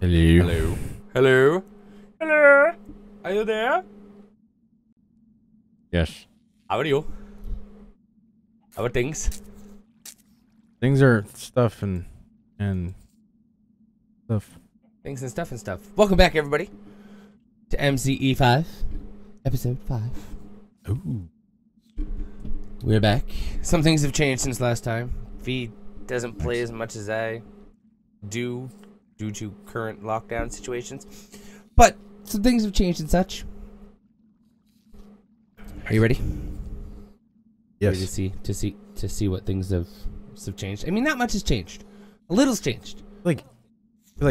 Welcome. Hello. Hello. Hello. Hello. Are you there? Yes. How are you? How are things? Things are stuff and stuff. Things and stuff and stuff. Welcome back, everybody, to MCE5, episode 5. Ooh. We're back. Some things have changed since last time. V doesn't play as much as I do due to current lockdown situations, but some things have changed and such. Are you ready? Yes. Ready to see what things have changed. I mean, not much has changed. A little's changed. Like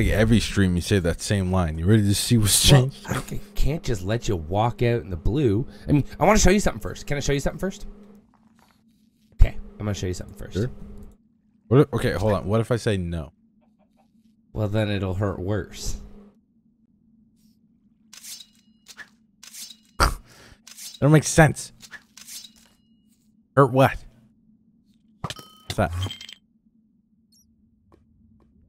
every stream, you say that same line. You ready to see what's changed? Well, I can't just let you walk out in the blue. I mean, I want to show you something first. Can I show you something first? Okay, I'm gonna show you something first. Sure. What, okay, hold on. What if I say no? Well, then it'll hurt worse. That don't make sense. Hurt what? What's that?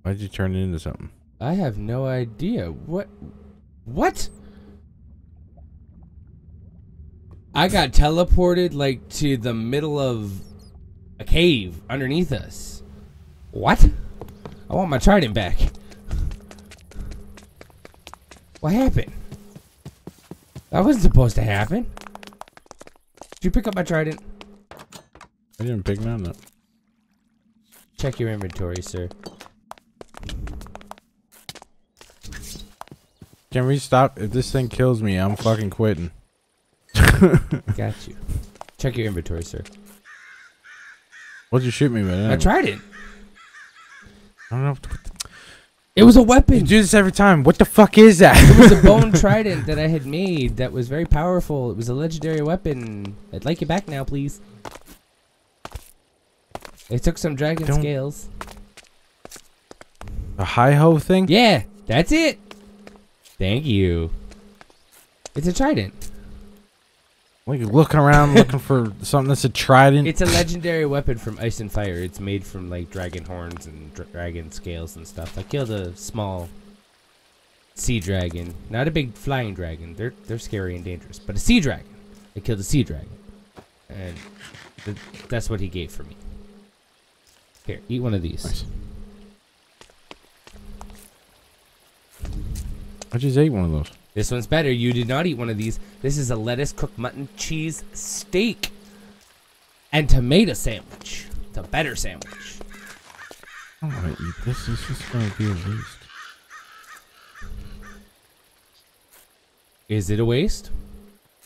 Why did you turn it into something? I have no idea. What? I got teleported like to the middle of a cave underneath us. What? I want my trident back. What happened? That wasn't supposed to happen. Did you pick up my trident? I didn't pick mine up. Check your inventory, sir. Can we stop? If this thing kills me, I'm fucking quitting. Got you. Check your inventory, sir. What'd you shoot me with? I tried it. I don't know. It was a weapon. You do this every time. What the fuck is that? It was a bone trident that I had made that was very powerful. It was a legendary weapon. I'd like you back now, please. It took some dragon scales. The hi-ho thing? Yeah, that's it. Thank you. It's a trident. Like looking around looking for something that's a trident. It's a legendary weapon from Ice and Fire. It's made from like dragon horns and dragon scales and stuff. I killed a small sea dragon, not a big flying dragon. They're scary and dangerous, but a sea dragon. I killed a sea dragon, and that's what he gave for me. Here, eat one of these. Nice. I just ate one of those. This one's better. You did not eat one of these. This is a lettuce, cooked mutton, cheese, steak, and tomato sandwich. It's a better sandwich. I don't want to eat this. It's just going to be a waste. Is it a waste?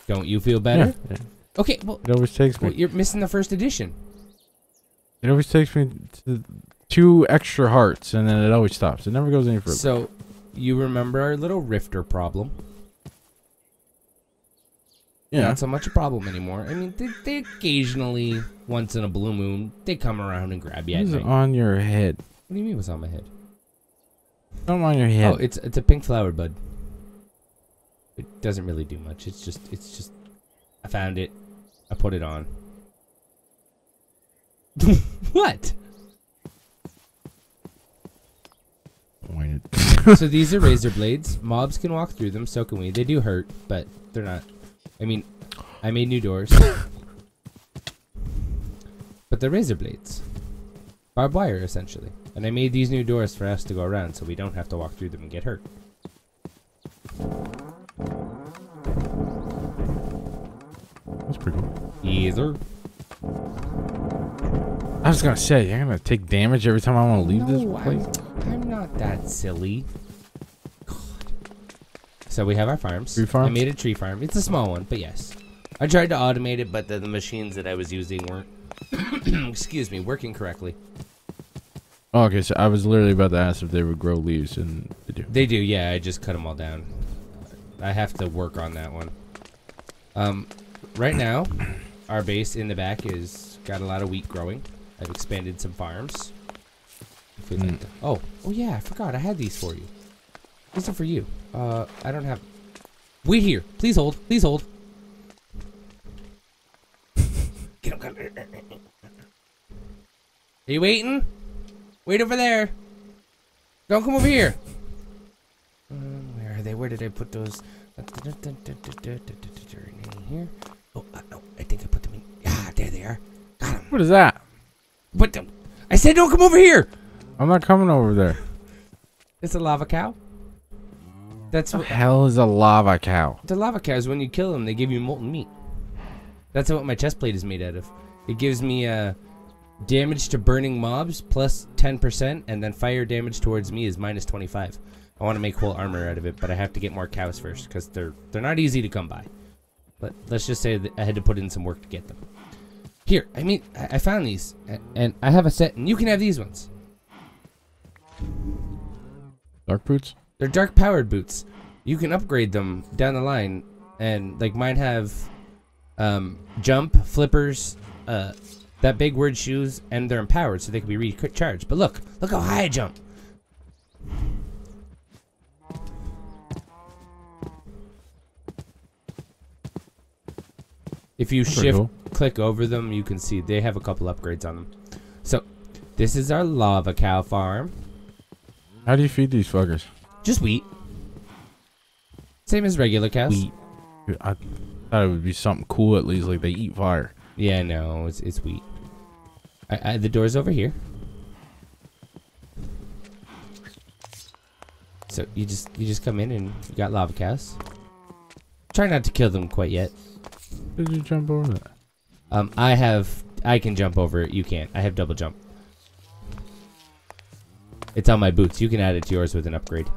Don't you feel better? Yeah. Okay, well, it always takes me. Well, you're missing the first edition. It always takes me to 2 extra hearts, and then it always stops. It never goes any further. So... you remember our little rifter problem? Yeah. Not so much a problem anymore. I mean, they occasionally, once in a blue moon, they come around and grab you. It's on your head. What do you mean it's on my head? I'm on your head. Oh, it's a pink flower bud. It doesn't really do much. It's just I found it. I put it on. What? So these are razor blades. Mobs can walk through them, so can we. They do hurt, but they're not. I mean, I made new doors. But they're razor blades. Barbed wire, essentially. And I made these new doors for us to go around, so we don't have to walk through them and get hurt. That's pretty cool. Either. I was gonna say, you're gonna take damage every time I want to leave this place? I'm not that silly. God. So we have our farms. Tree farms. I made a tree farm. It's a small one, but yes. I tried to automate it, but the machines that I was using weren't excuse me, working correctly. Oh, okay, so I was literally about to ask if they would grow leaves, and they do. They do, yeah. I just cut them all down. I have to work on that one. Right now, our base in the back is got a lot of wheat growing. I've expanded some farms. Like oh yeah, I forgot I had these for you. These are for you. I don't have. Wait here, please hold, please hold. Get him, come. Are you waiting? Wait over there. Don't come over here. did I put those? In here. Oh, no, I think I put them in. Ah, there they are. Got them. What is that? Put them. I said don't come over here. I'm not coming over there. It's a lava cow. That's what the hell is a lava cow? The lava cow is when you kill them, they give you molten meat. That's what my chest plate is made out of. It gives me damage to burning mobs plus 10%, and then fire damage towards me is minus 25. I want to make whole armor out of it, but I have to get more cows first because they're not easy to come by. But let's just say that I had to put in some work to get them. Here, I mean, I found these, and I have a set, and you can have these ones. Dark boots? They're dark powered boots. You can upgrade them down the line, and like mine have jump, flippers, that big word shoes, and they're empowered, so they can be recharged. But look how high I jump. If you shift-click over them, you can see they have a couple upgrades on them. So, this is our lava cow farm. How do you feed these fuckers? Just wheat. Same as regular cows. Wheat. I thought it would be something cool at least, like they eat fire. Yeah, no, it's wheat. The door's over here. So you just come in and you got lava cows. Try not to kill them quite yet. Did you jump over that? I can jump over it. You can't. I have double jump. It's on my boots. You can add it to yours with an upgrade.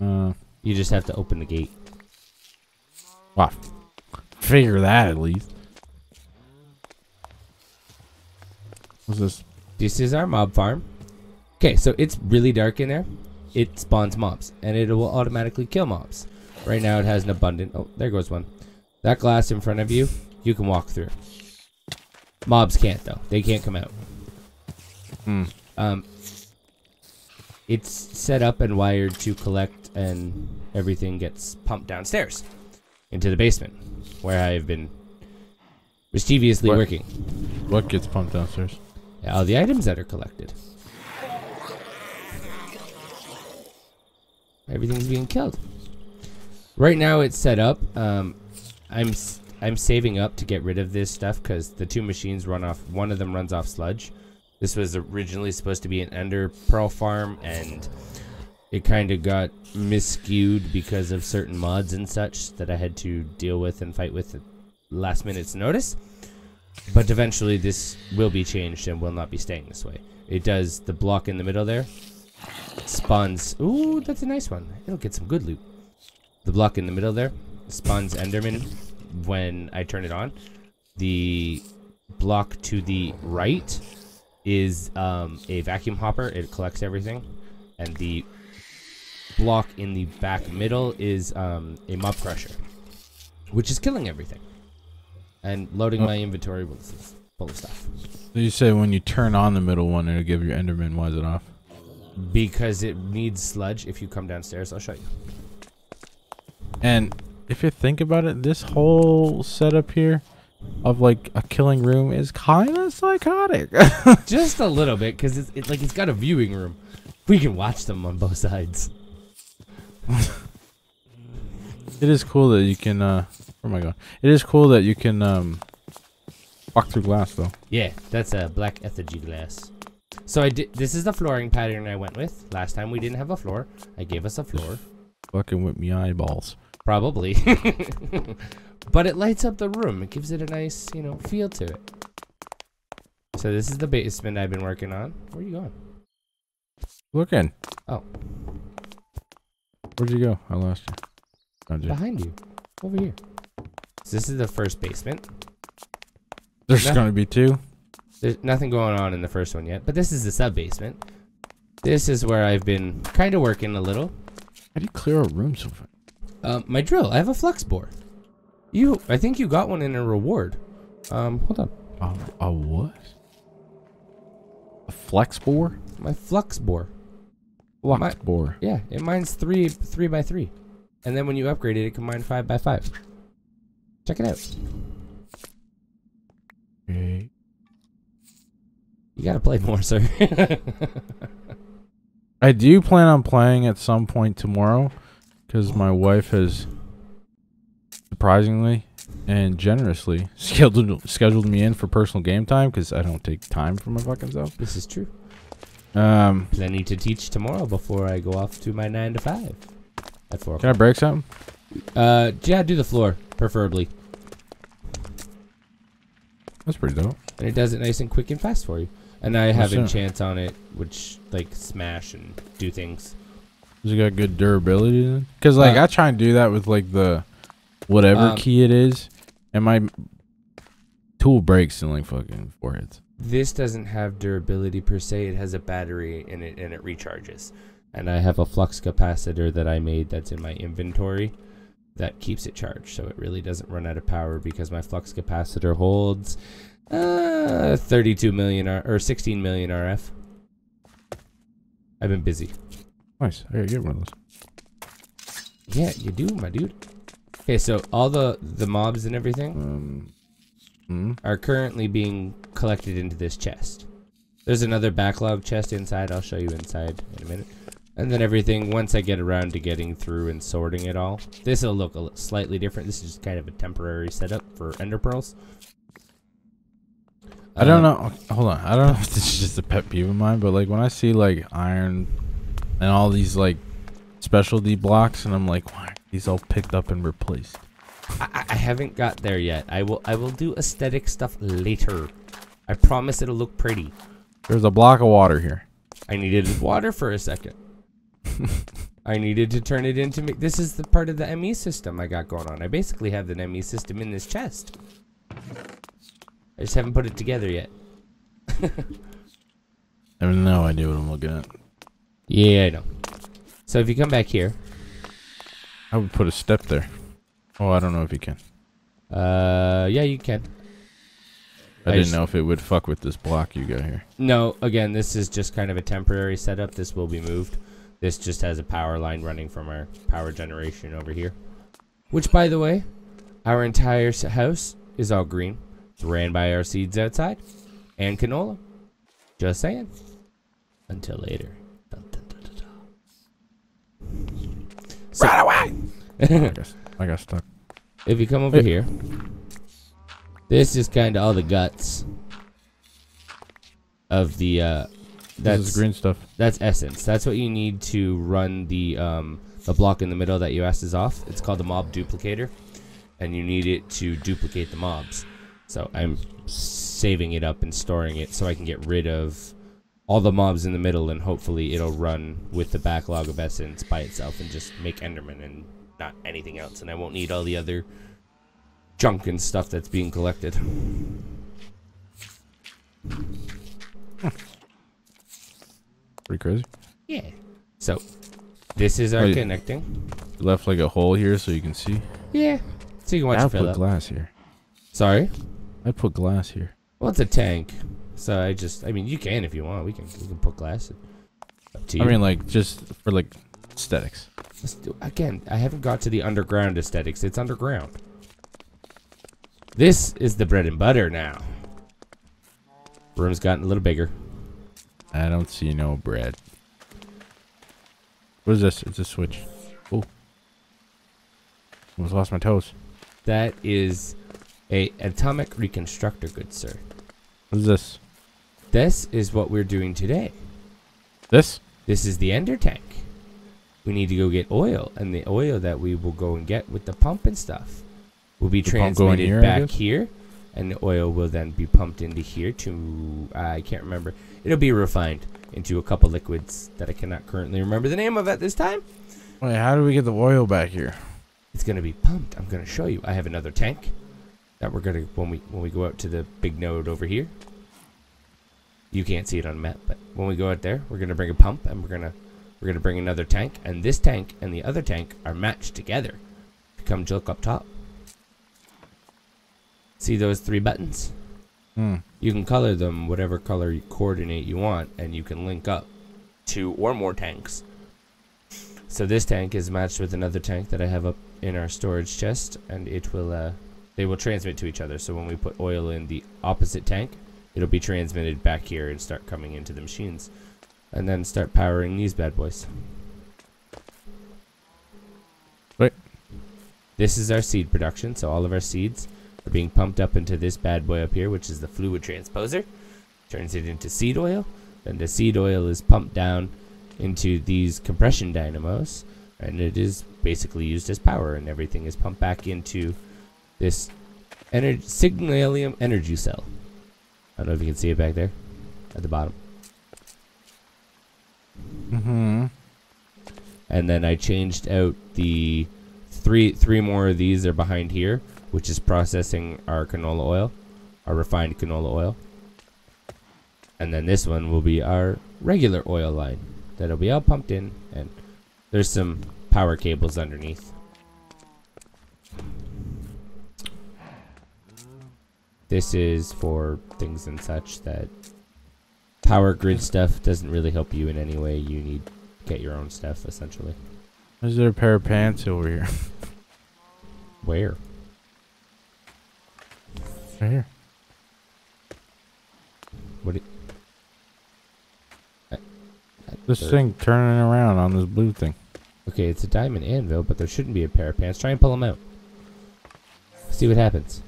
You just have to open the gate. Wow. Figure that at least. What's this? This is our mob farm. Okay, so it's really dark in there. It spawns mobs, and it will automatically kill mobs. Right now it has an abundant... Oh, there goes one. That glass in front of you, you can walk through. Mobs can't, though. They can't come out. Mm. It's set up and wired to collect, and everything gets pumped downstairs into the basement, where I've been mischievously working. What gets pumped downstairs? All the items that are collected. Everything's being killed. Right now it's set up. I'm saving up to get rid of this stuff because the two machines run off. One of them runs off sludge. This was originally supposed to be an Ender Pearl farm, and it kind of got miscued because of certain mods and such that I had to deal with and fight with at last minute's notice. But eventually this will be changed and will not be staying this way. It does the block in the middle there. Spawns. Ooh, that's a nice one. It'll get some good loot. The block in the middle there spawns Enderman when I turn it on. The block to the right is a vacuum hopper. It collects everything. And the block in the back middle is a mob crusher, which is killing everything and loading my inventory with full of stuff. So you say when you turn on the middle one, it'll give your Enderman. Why is it off? Because it needs sludge. If you come downstairs, I'll show you. And if you think about it, this whole setup here of like a killing room is kind of psychotic. Just a little bit, because it's got a viewing room. We can watch them on both sides. It is cool that you can. Oh my god! It is cool that you can walk through glass though. Yeah, that's a black ethergy glass. So I did. This is the flooring pattern I went with. Last time we didn't have a floor. I gave us a floor. Fucking with me eyeballs. Probably. But it lights up the room. It gives it a nice, you know, feel to it. So this is the basement I've been working on. Where are you going? Looking. Oh. Where'd you go? I lost you. Behind you. Over here. So this is the first basement. There's going to be two. There's nothing going on in the first one yet. But this is the sub-basement. This is where I've been kind of working a little. How do you clear a room so far? My drill. I have a flux bore. I think you got one in a reward. Hold on. A what? A flex bore? My flux bore. Flux bore. Yeah, it mines 3 by 3, and then when you upgrade it, it can mine 5 by 5. Check it out. Okay. You gotta play more, sir. I do plan on playing at some point tomorrow, because my wife has surprisingly and generously scheduled me in for personal game time, because I don't take time for my fucking self. This is true. Plenty to teach tomorrow before I go off to my 9 to 5 at 4 o'clock. Can I break something? Yeah, do the floor, preferably. That's pretty dope. And it does it nice and quick and fast for you. And I have enchants on it, which, like, smash and do things. Does it got good durability then? Because, like, I try and do that with, like, the whatever key it is, and my tool breaks in, like, fucking foreheads. This doesn't have durability per se. It has a battery in it, and it recharges. And I have a flux capacitor that I made that's in my inventory that keeps it charged, so it really doesn't run out of power, because my flux capacitor holds 32 million or 16 million RF. I've been busy. Nice. I gotta get one of those. Yeah, you do, my dude. Okay, so all the mobs and everything are currently being collected into this chest. There's another backlog chest inside. I'll show you inside in a minute. And then everything, once I get around to getting through and sorting it all, this will look a slightly different. This is just kind of a temporary setup for ender pearls. I don't know. Hold on. I don't know if this is just a pet peeve of mine, but like when I see like iron and all these like specialty blocks, and I'm like, why aren't these all picked up and replaced? I haven't got there yet. I will do aesthetic stuff later. I promise it'll look pretty. There's a block of water here. I needed water for a second. I needed to turn it into... This is the part of the ME system I got going on. I basically have the ME system in this chest. I just haven't put it together yet. I have no idea what I'm looking at. Yeah, I know. So if you come back here... I would put a step there. Oh, I don't know if you can. Yeah, you can. I didn't know if it would fuck with this block you got here. No, again, this is just kind of a temporary setup. This will be moved. This just has a power line running from our power generation over here. Which, by the way, our entire house is all green. It's ran by our seeds outside and canola. Just saying. Until later. Dun, dun, dun, dun, dun. So, right away! I got stuck. If you come over here... This is kind of all the guts of the, that's green stuff. That's essence. That's what you need to run the block in the middle that you asked is off. It's called the mob duplicator, and you need it to duplicate the mobs. So I'm saving it up and storing it so I can get rid of all the mobs in the middle, and hopefully it'll run with the backlog of essence by itself and just make Enderman and not anything else. And I won't need all the other junk and stuff that's being collected. Pretty crazy. Yeah. So, this is our connecting. You left like a hole here so you can see. Yeah. So you can watch it fill up. I put glass here. Sorry? I put glass here. Well, it's a tank. So I mean, you can if you want. We can put glass. Up to you. I mean, like, just for like aesthetics. Again, I haven't got to the underground aesthetics. It's underground. This is the bread and butter now. Room's gotten a little bigger. I don't see no bread. What is this? It's a switch. Oh. Almost lost my toes. That is an atomic reconstructor, good sir. What is this? This is what we're doing today. This? This is the ender tank. We need to go get oil, and the oil that we will go and get with the pump and stuff will be transmitted here, back here, and the oil will then be pumped into here to, I can't remember. It'll be refined into a couple liquids that I cannot currently remember the name of at this time. Wait, how do we get the oil back here? It's going to be pumped. I'm going to show you. I have another tank that we're going to, when we go out to the big node over here, you can't see it on the map, but when we go out there, we're going to bring a pump, and we're going to bring another tank, and this tank and the other tank are matched together. Come look up top. See those three buttons? Mm. You can color them whatever color you coordinate you want, and you can link up 2 or more tanks. So this tank is matched with another tank that I have up in our storage chest, and it will they will transmit to each other. So when we put oil in the opposite tank, it'll be transmitted back here and start coming into the machines, and then start powering these bad boys. This is our seed production, so all of our seeds are being pumped up into this bad boy up here, which is the fluid transposer. Turns it into seed oil, and the seed oil is pumped down into these compression dynamos, and it is basically used as power, and everything is pumped back into this signalium energy cell. I don't know if you can see it back there at the bottom. Mm-hmm. And then I changed out the three more of these are behind here, which is processing our canola oil, our refined canola oil. And then this one will be our regular oil line. That'll be all pumped in, and there's some power cables underneath. This is for things and such that power grid stuff doesn't really help you in any way. You need to get your own stuff, essentially. Is there a pair of pants over here? Where? Right here. What? This thing turning around on this blue thing. Okay, it's a diamond anvil, but there shouldn't be a pair of pants. Try and pull them out. See what happens.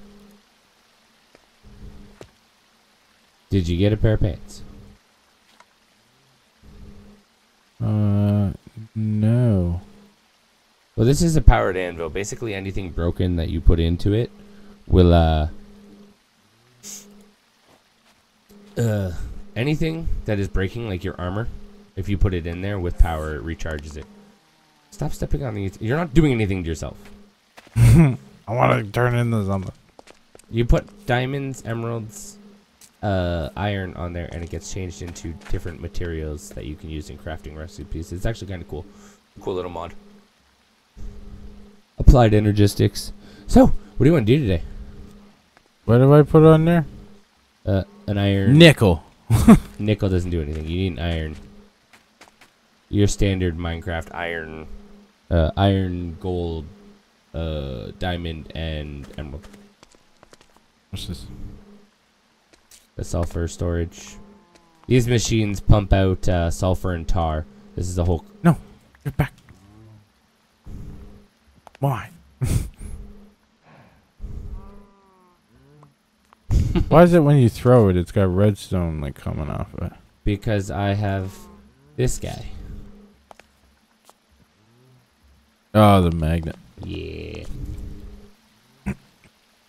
Did you get a pair of pants? No. Well, this is a powered anvil. Basically, anything broken that you put into it will, anything that is breaking, like your armor, if you put it in there with power, it recharges it. Stop stepping on these. You're not doing anything to yourself. I want to turn into something. You put diamonds, emeralds, iron on there, and it gets changed into different materials that you can use in crafting recipes. It's actually kind of cool. Cool little mod. Applied Energistics. So, what do you want to do today? What do I put on there? An iron. Nickel. Nickel doesn't do anything. You need an iron. Your standard Minecraft iron, gold, diamond, and emerald. What's this? The sulfur storage. These machines pump out sulfur and tar. This is a whole. No, get back. Why? Why is it when you throw it, it's got redstone like coming off of it? Because I have this guy. Oh, the magnet. Yeah.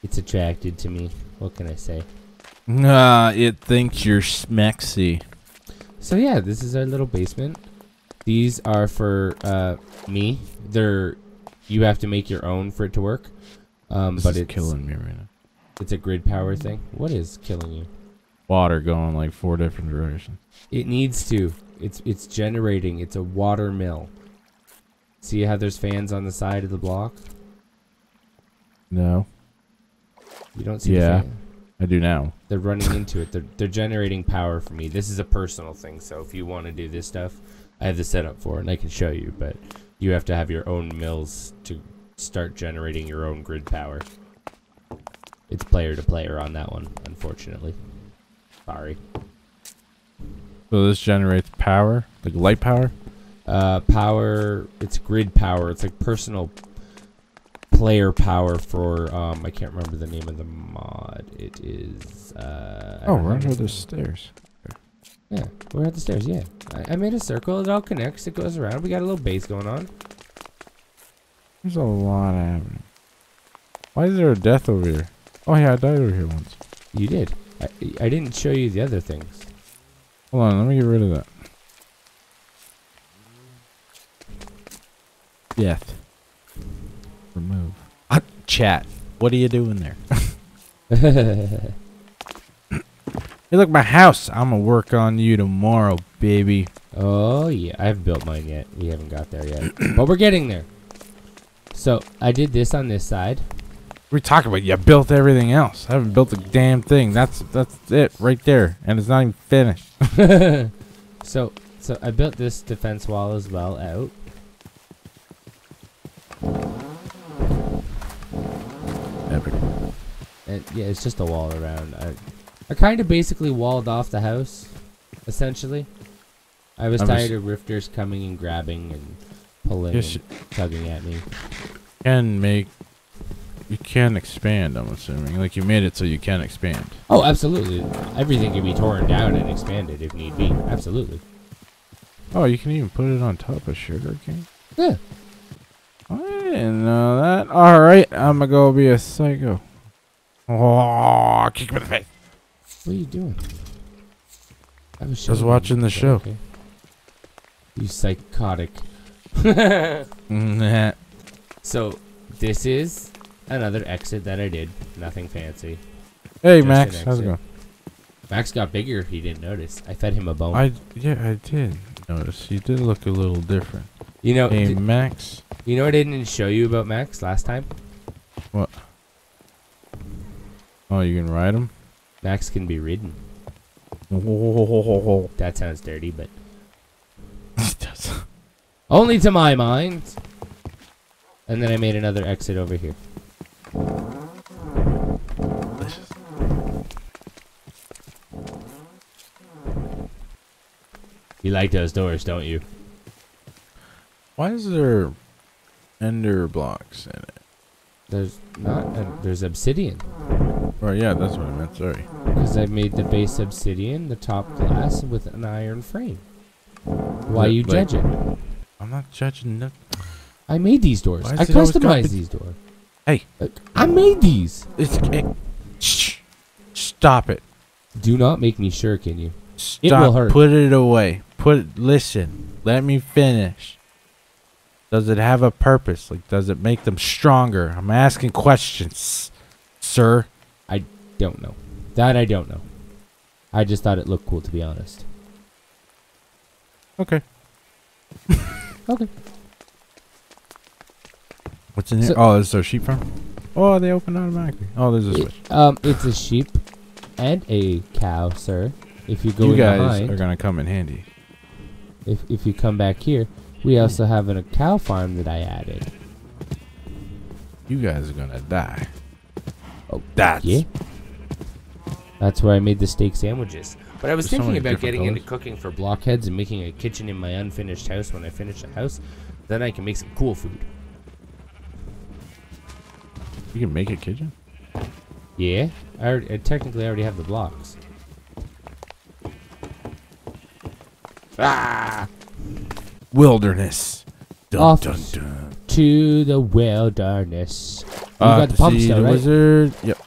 It's attracted to me. What can I say? It thinks you're smexy. So yeah, this is our little basement. These are for me. They're, you have to make your own for it to work. But it's killing me right now. It's a grid power thing. What is killing you? Water going like 4 different directions. It needs to. It's generating. It's a water mill. See how there's fans on the side of the block? No. You don't see the fan? I do now. They're running into it. They're generating power for me. This is a personal thing, so if you want to do this stuff, I have the setup for it, and I can show you, but you have to have your own mills to start generating your own grid power. It's player to player on that one, unfortunately. Sorry. So this generates power? Like light power? Power, it's grid power. It's like personal player power for, I can't remember the name of the mod. It is, oh, we're under the stairs. Yeah, we're at the stairs, yeah. I made a circle. It all connects. It goes around. We got a little base going on. There's a lot happening. Why is there a death over here? Oh, yeah, I died over here once. You did. I didn't show you the other things. Hold on, let me get rid of that. Death. Remove. Chat, what are you doing there? Hey, look, my house. I'm gonna work on you tomorrow, baby. Oh yeah, I haven't built mine yet. We haven't got there yet, but we're getting there. So I did this on this side. We're talking about you built everything else. I haven't built a damn thing. That's it right there, and it's not even finished. So I built this defense wall as well out. And yeah, it's just a wall around. I kind of basically walled off the house, essentially. I was tired of rifters coming and grabbing and pulling and tugging at me. Can make You can expand, I'm assuming. Like, you made it so you can expand. Oh, absolutely. Everything can be torn down and expanded if need be. Absolutely. Oh, you can even put it on top of sugar cane? Yeah. I didn't know that. Alright, I'm gonna go be a psycho. Oh, kick him in the face. What are you doing? I was watching the show. Okay. You psychotic. Nah. So, this is another exit that I did. Nothing fancy. Hey, just Max. How's it going? Max got bigger if you didn't notice. I fed him a bone. Yeah, I did notice. He did look a little different. You know, hey, Max. You know what I didn't show you about Max last time? What? Oh, you can ride him? Max can be ridden. Oh. That sounds dirty, but... It does. Only to my mind. And then I made another exit over here. You like those doors, don't you? Why is there ender blocks in it? There's not. There's obsidian. Oh, yeah, that's what I meant. Sorry. Because I made the base obsidian, the top glass, with an iron frame. Why you judge it? I'm not judging nothing. I made these doors. I customized these doors. Hey. I made these. Shh. Stop it. Do not make me sure, can you? Stop. It will hurt. Put it away. Listen. Let me finish. Does it have a purpose? Like, does it make them stronger? I'm asking questions, sir. I don't know. That I don't know. I just thought it looked cool, to be honest. Okay. Okay. What's in here? Oh, is there a sheep farm? Oh, they open automatically. Oh, there's a switch. It's a sheep and a cow, sir. If you go in behind. You guys are gonna come in handy. If you come back here, we also have a cow farm that I added. You guys are gonna die. Oh, that's yeah. That's where I made the steak sandwiches. But I was thinking about getting into cooking for blockheads and making a kitchen in my unfinished house. When I finish the house, then I can make some cool food. You can make a kitchen? Yeah. I technically already have the blocks. Ah! Wilderness. Dun, off dun, dun. To the wilderness. You got the pumps though, right? Wizard. Yep.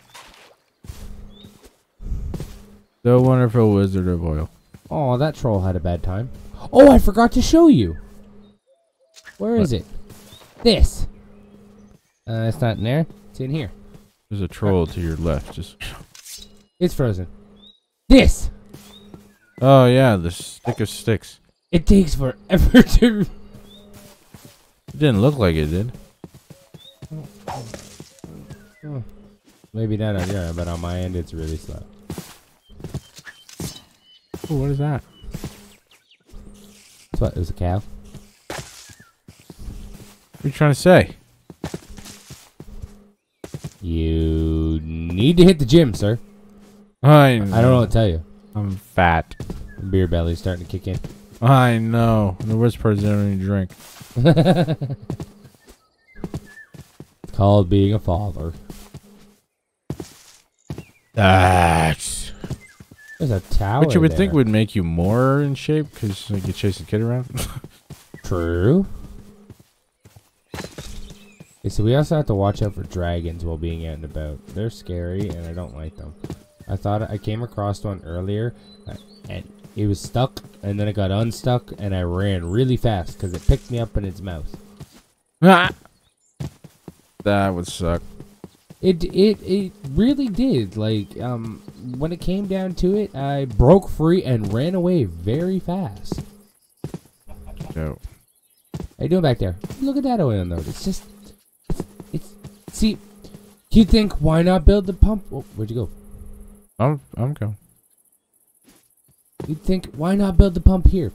The wonderful Wizard of Oil. Oh, that troll had a bad time. Oh, I forgot to show you. Where is it? This. It's not in there. It's in here. There's a troll to your left. Just. It's frozen. This. Oh yeah, the stick of sticks. It takes forever to. It didn't look like it did. Oh. Maybe not on your end, but on my end, it's really slow. Ooh, what is that? That's what. It was a cow. What are you trying to say? You need to hit the gym, sir. I know. I don't know what to tell you. I'm fat. Beer belly's starting to kick in. I know. The worst part is I don't even drink. It's called being a father. There's a tower. Which you would think would make you more in shape because like, you chase a kid around. True. Okay, so we also have to watch out for dragons while being out and about. They're scary and I don't like them. I thought I came across one earlier and it was stuck and then it got unstuck and I ran really fast because it picked me up in its mouth. Ah! That would suck. It really did. Like, when it came down to it, I broke free and ran away very fast. So, how you doing back there? Look at that oil note. It's just, it's see, you think why not build the pump? Oh, where'd you go? I'm going. You'd think why not build the pump here?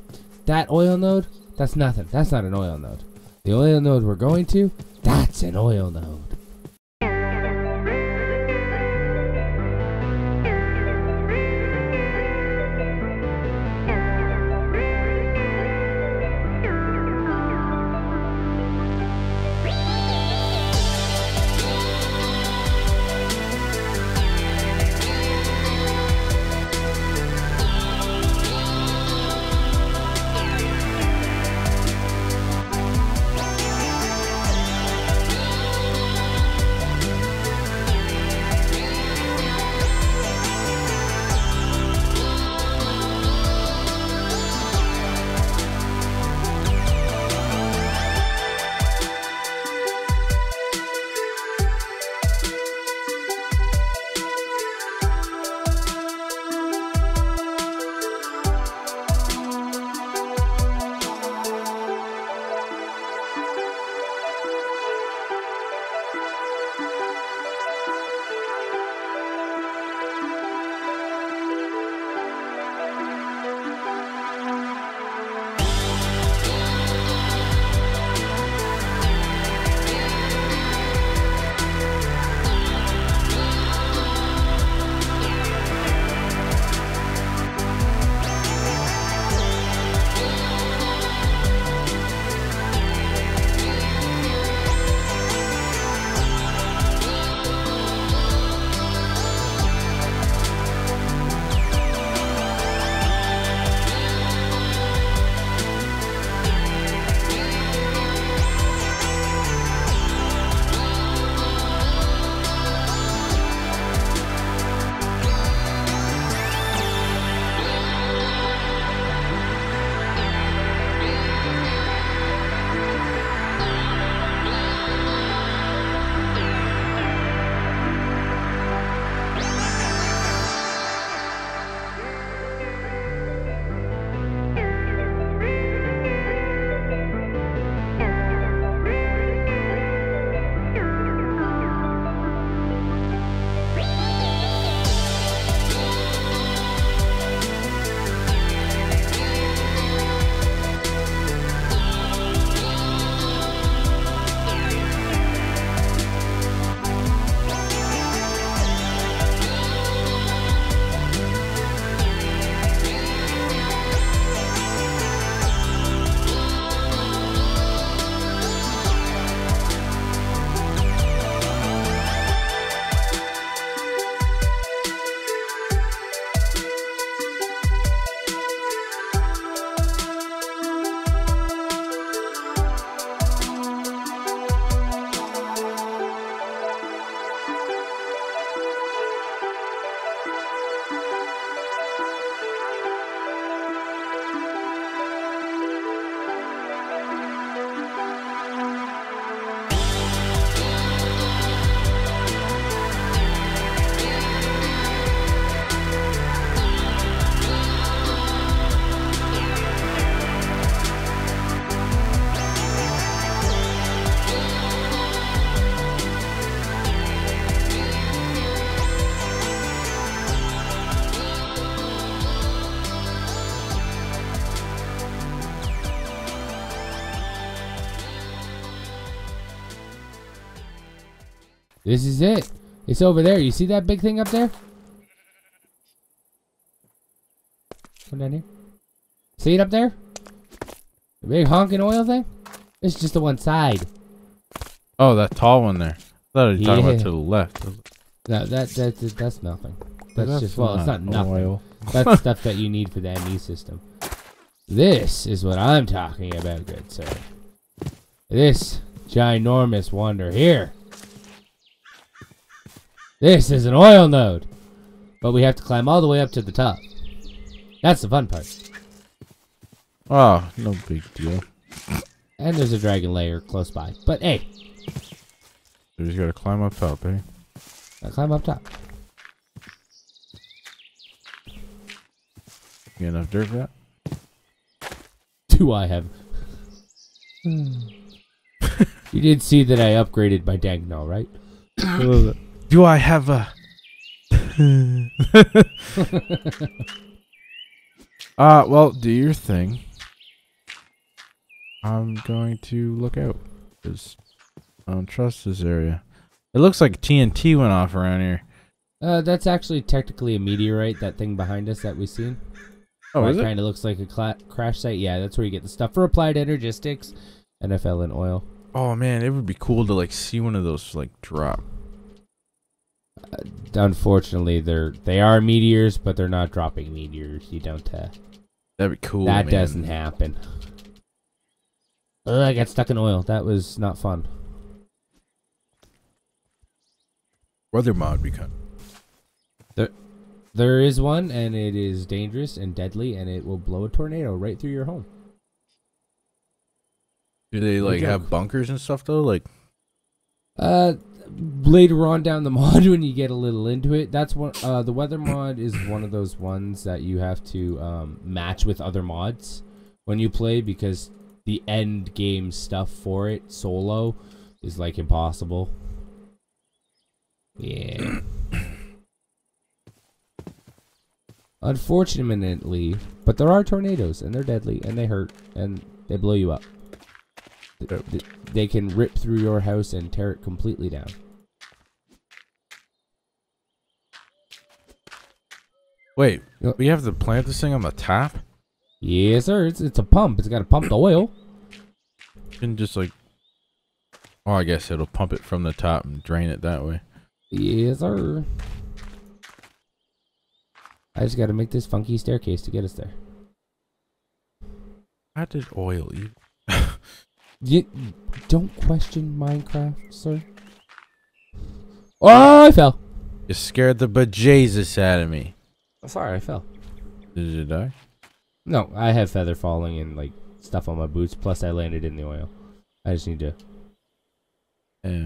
That oil node? That's nothing. That's not an oil node. The oil node we're going to? That's an oil node. This is it. It's over there. You see that big thing up there? Come down here. See it up there? The big honking oil thing? It's just the one side. Oh, that tall one there. I thought you were talking about to the left. No, that's nothing. That's just, well, it's not nothing. Oil. That's stuff that you need for the ME system. This is what I'm talking about, good sir. This ginormous wonder here. This is an oil node. But we have to climb all the way up to the top. That's the fun part. Oh, no big deal. And there's a dragon lair close by. But hey. We just gotta climb up top, eh? Gotta climb up top. You got enough dirt for that? Do I have? You did see that I upgraded my Dagnall, right? Do I have a... Well, do your thing. I'm going to look out, because I don't trust this area. It looks like TNT went off around here. That's actually technically a meteorite, that thing behind us that we've seen. Oh, is it? It kind of looks like a crash site. Yeah, that's where you get the stuff for Applied Energistics, NFL, and oil. Oh, man, it would be cool to, like, see one of those, like, drop. Unfortunately, they are meteors, but they're not dropping meteors. You don't, That'd be cool, man. That doesn't happen. Ugh, I got stuck in oil. That was not fun. Weather mod become. There is one, and it is dangerous and deadly, and it will blow a tornado right through your home. Do they like have bunkers and stuff though? Like, later on down the mod when you get a little into it, that's one. The weather mod is one of those ones that you have to match with other mods when you play, because the end game stuff for it solo is like impossible. Yeah. Unfortunately, but there are tornadoes and they're deadly and they hurt and they blow you up. They can rip through your house and tear it completely down. Wait, we have to plant this thing on the top? Yes, sir. It's a pump. It's got to pump the oil. And just like, oh, I guess it'll pump it from the top and drain it that way. Yes, sir. I just got to make this funky staircase to get us there. How did oil even? You don't question Minecraft, sir. Oh, I fell. You scared the bejesus out of me. I'm sorry, I fell. Did you die? No, I have feather falling and like stuff on my boots. Plus, I landed in the oil. I just need to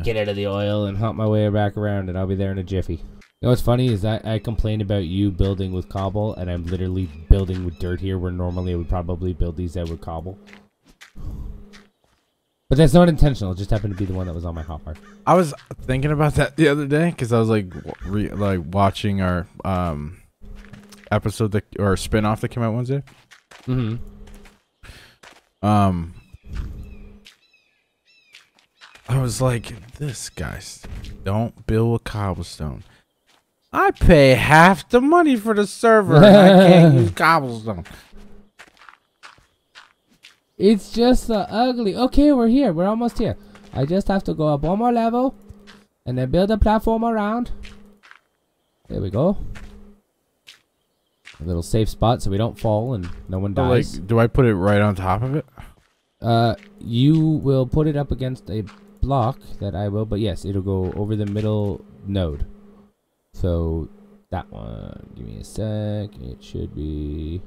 get out of the oil and hump my way back around, and I'll be there in a jiffy. You know what's funny is that I complain about you building with cobble, and I'm literally building with dirt here, where normally I would probably build these out with cobble. But that's not intentional. It just happened to be the one that was on my hotbar. I was thinking about that the other day because I was like, watching our episode that, or spinoff that came out Wednesday. Mm-hmm. I was like, this guy's don't build a cobblestone. I pay half the money for the server. And I can't use cobblestone. It's just so ugly. Okay, we're here. We're almost here. I just have to go up one more level and then build a platform around. There we go. A little safe spot so we don't fall and no one dies. Like, do I put it right on top of it? You will put it up against a block that I will, but yes, it'll go over the middle node. So, that one. Give me a sec. It should be...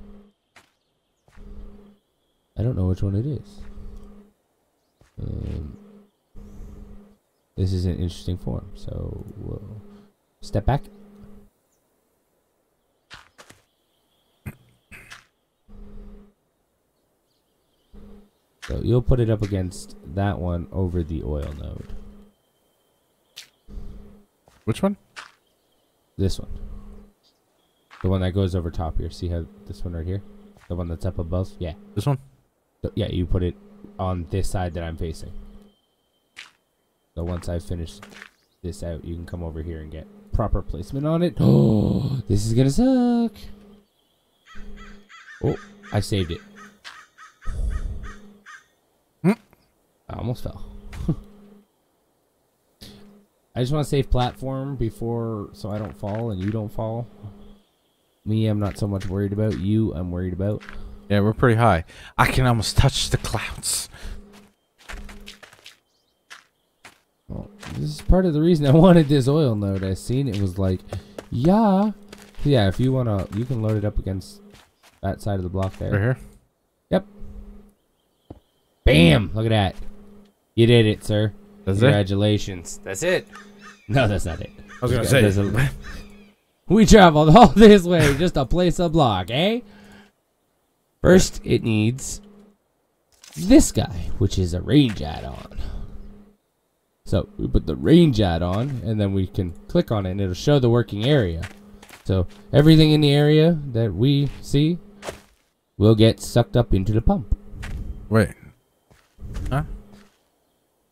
I don't know which one it is. This is an interesting form, so we'll step back. So you'll put it up against that one over the oil node. Which one? This one. The one that goes over top here. See how this one right here? The one that's up above? Yeah. This one? Yeah, you put it on this side that I'm facing. So once I finish this out, you can come over here and get proper placement on it. Oh, this is gonna suck. Oh, I saved it. I almost fell. I just want to save platform before, so I don't fall and you don't fall. Me, I'm not so much worried about. You, I'm worried about. Yeah, we're pretty high. I can almost touch the clouds. Well, this is part of the reason I wanted this oil node. I seen it was like, yeah. If you wanna, you can load it up against that side of the block there. Right here. Yep. Bam! Look at that. You did it, sir. That's Congratulations. It? That's it. No, that's not it. I was gonna say. We traveled all this way just to place a block, eh? First, it needs this guy, which is a range add-on. So, we put the range add-on, and then we can click on it, and it'll show the working area. So, everything in the area that we see will get sucked up into the pump. Wait. Huh?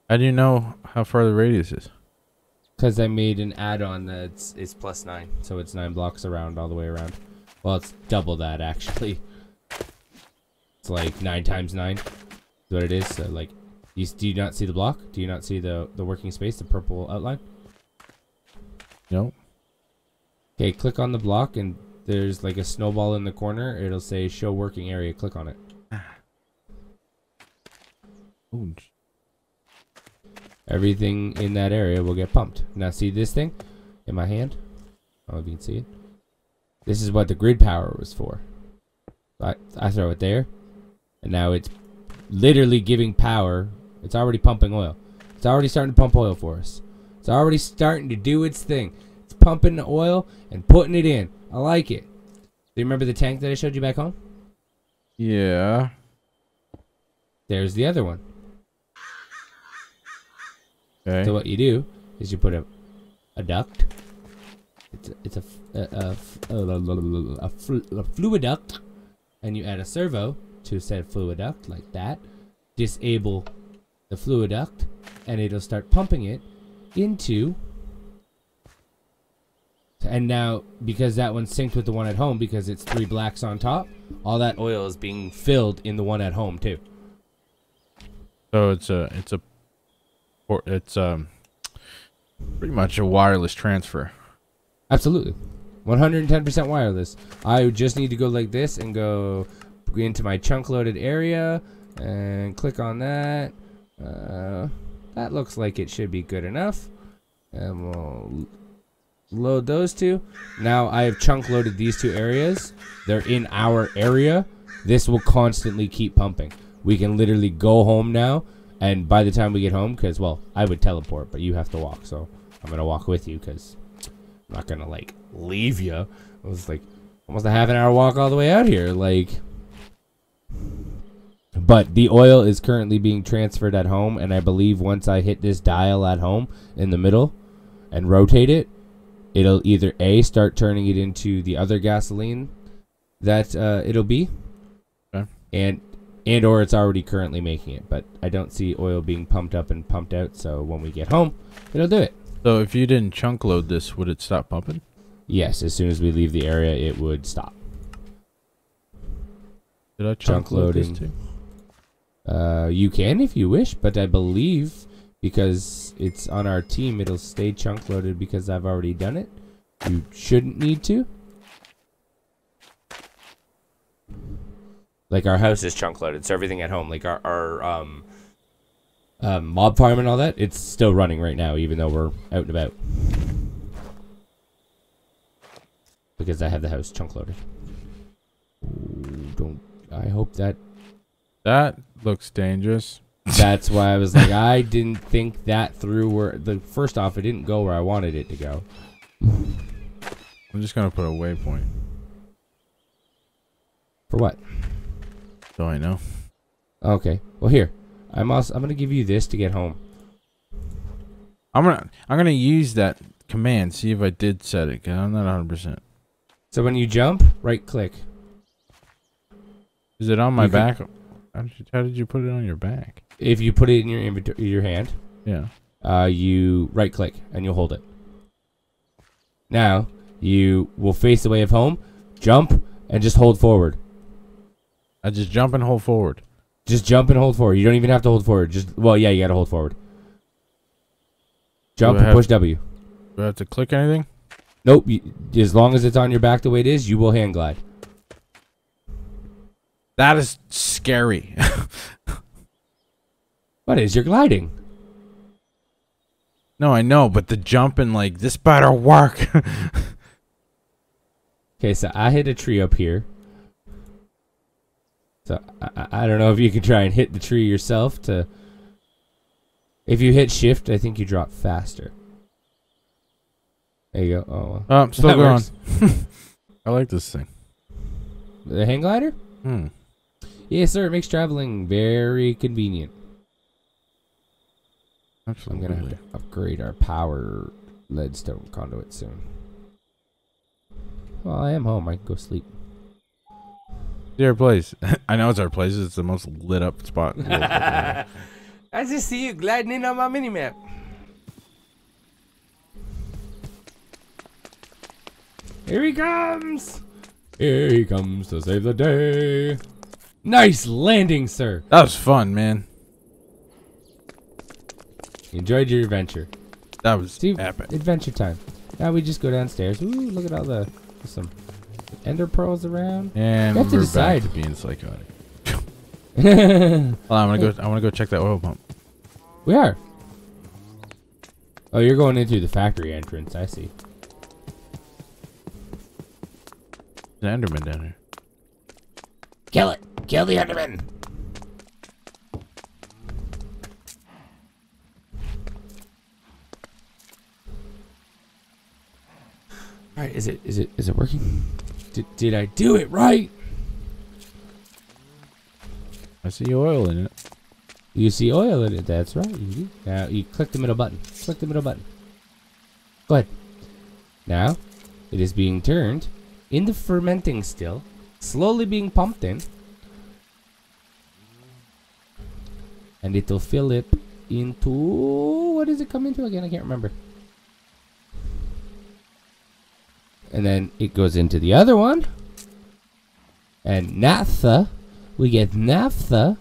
How do you know how far the radius is? Because I made an add-on that's it's plus 9, so it's 9 blocks around, all the way around. Well, it's double that, actually. It's like 9 times 9 is what it is. So, like, do you not see the block? Do you not see the working space, the purple outline? No. Okay, click on the block, and there's like a snowball in the corner. It'll say show working area. Click on it. Ooh. Everything in that area will get pumped. Now see this thing in my hand? I don't know if you can see it. This is what the grid power was for. I throw it there, and now it's literally giving power. It's already pumping oil. It's already starting to pump oil for us. It's already starting to do its thing. It's pumping the oil and putting it in. I like it. Do you remember the tank that I showed you back home? Yeah. There's the other one. Okay. So what you do is you put a duct. It's a fluid duct, and you add a servo to said fluid duct like that. Disable the fluid duct, and it'll start pumping it into. And now, because that one's synced with the one at home, because it's 3 blacks on top, all that oil is being filled in the one at home too. So it's pretty much a wireless transfer. Absolutely. 110% wireless. I just need to go like this and go into my chunk loaded area and click on that. That looks like it should be good enough. And we'll load those two. Now I have chunk loaded these two areas. They're in our area. This will constantly keep pumping. We can literally go home now. And by the time we get home, because, well, I would teleport, but you have to walk, so I'm going to walk with you because I'm not going to, like, leave you. It was, like, almost a half-hour walk all the way out here, like. But the oil is currently being transferred at home, and I believe once I hit this dial at home in the middle and rotate it, it'll either, A, start turning it into the other gasoline that it'll be, okay. And or it's already currently making it, but I don't see oil being pumped up and pumped out, so when we get home, it'll do it. So if you didn't chunk load this, would it stop pumping? Yes, as soon as we leave the area, it would stop. Did I chunk load this too? You can if you wish, but I believe because it's on our team, it'll stay chunk loaded because I've already done it. You shouldn't need to. Like our house is chunk loaded, so everything at home, like our mob farm and all that, it's still running right now, even though we're out and about. Because I have the house chunk loaded. Don't. I hope that. That looks dangerous. That's why I was like, I didn't think that through. First off, it didn't go where I wanted it to go. I'm just gonna put a waypoint. For what? So I know. Okay. Well, here. I'm gonna give you this to get home. I'm gonna use that command. See if I did set it. Cause I'm not 100%. So when you jump, right click. Is it on my back? How did you put it on your back? If you put it in your hand. Yeah. you right click and you'll hold it. Now you will face the way of home, jump, and just hold forward. I just jump and hold forward. Just jump and hold forward. You don't even have to hold forward. Just, well, yeah, you gotta hold forward. Jump and push W. Do I have to click anything? Nope. You, as long as it's on your back the way it is, you will hand glide. That is scary. What is? You're gliding. No, I know, but the jump and like, this better work. Okay, so I hit a tree up here. So I don't know if you can try and hit the tree yourself to... If you hit shift, I think you drop faster. There you go. Oh, well. Still going. I like this thing. The hang glider? Hmm. Yes, sir. It makes traveling very convenient. Absolutely. I'm gonna have to upgrade our power leadstone conduit soon. Well, I am home. I can go sleep. It's our place. I know it's our place. It's the most lit up spot. I just see you gliding in on my minimap. Here he comes! Here he comes to save the day. Nice landing, sir. That was fun, man. Enjoyed your adventure. That was epic. Adventure time. Now we just go downstairs. Ooh, look at all the some ender pearls around. And you have to decide. Back to being psychotic. Well, I want to go check that oil pump. We are. Oh, you're going into the factory entrance. I see. There's an enderman down here. Kill it! Kill the enderman! All right, is it working? Did I do it right? I see oil in it. You see oil in it. That's right. Now you click the middle button. Click the middle button. Go ahead. Now it is being turned in the fermenting still, slowly being pumped in, and it'll fill it into, what does it come into again? I can't remember. And then it goes into the other one. And naphtha. We get naphtha.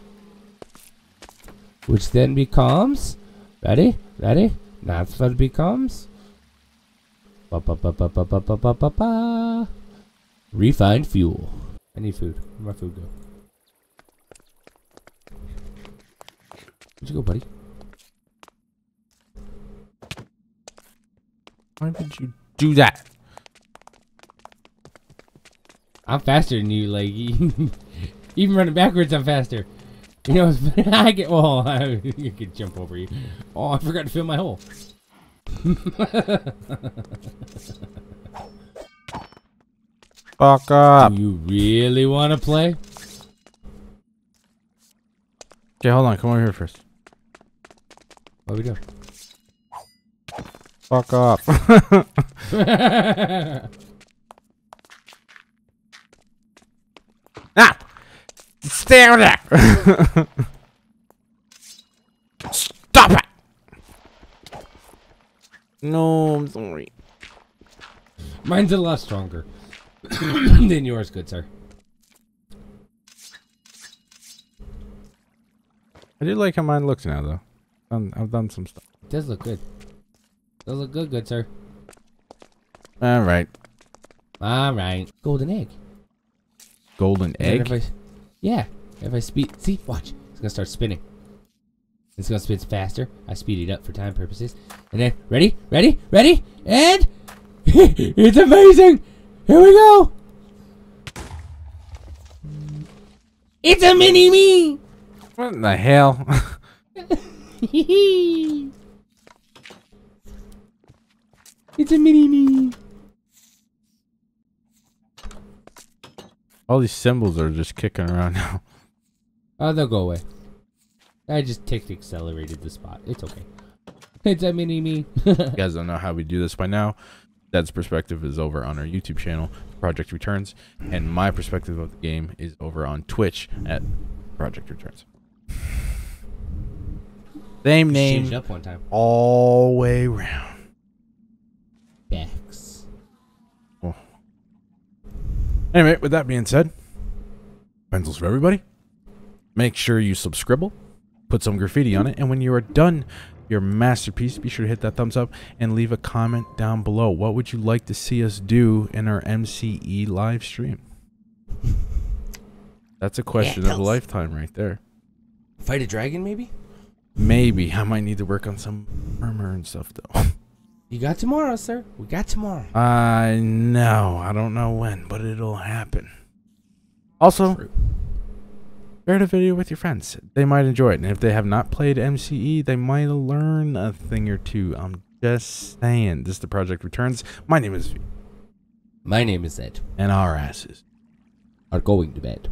Which then becomes... Ready? Ready? Naphtha becomes... refined fuel. I need food. Where'd my food go? Where'd you go, buddy? Why would you do that? I'm faster than you, like, even running backwards, I'm faster. You know, I get, well, you could jump over you. Oh, I forgot to fill my hole. Fuck up. Do you really want to play? Okay, hold on, come over here first. What are we doing? Fuck up. Ah! Stay over there! Stop it! No, I'm sorry. Mine's a lot stronger than yours, good sir. I do like how mine looks now, though. I've done some stuff. It does look good. It does look good, good sir. Alright. Alright. Golden egg. Golden egg? If I speed... See? Watch. It's going to start spinning. It's going to spin faster. I speed it up for time purposes. And then... Ready? Ready? Ready? And... It's amazing! Here we go! It's a mini-me! What in the hell? It's a mini-me! All these symbols are just kicking around now. Oh, they'll go away. I just accelerated the spot. It's okay. It's a mini me. You guys don't know how we do this by now. Dad's perspective is over on our YouTube channel, Project Returns, and my perspective of the game is over on Twitch at Project Returns. Same name. Changed up one time. All way round. Bex. Oh. Anyway, with that being said, pencils for everybody. Make sure you subscribe, put some graffiti on it, and when you are done your masterpiece, be sure to hit that thumbs up and leave a comment down below. What would you like to see us do in our MCE live stream? That's a question of a lifetime right there. Fight a dragon, maybe? Maybe. I might need to work on some armor and stuff, though. You got tomorrow, sir. We got tomorrow. I know. I don't know when, but it'll happen. Also, share the video with your friends. They might enjoy it. And if they have not played MCE, they might learn a thing or two. I'm just saying. This is The Project Returns. My name is V. My name is Ed. And our asses are going to bed.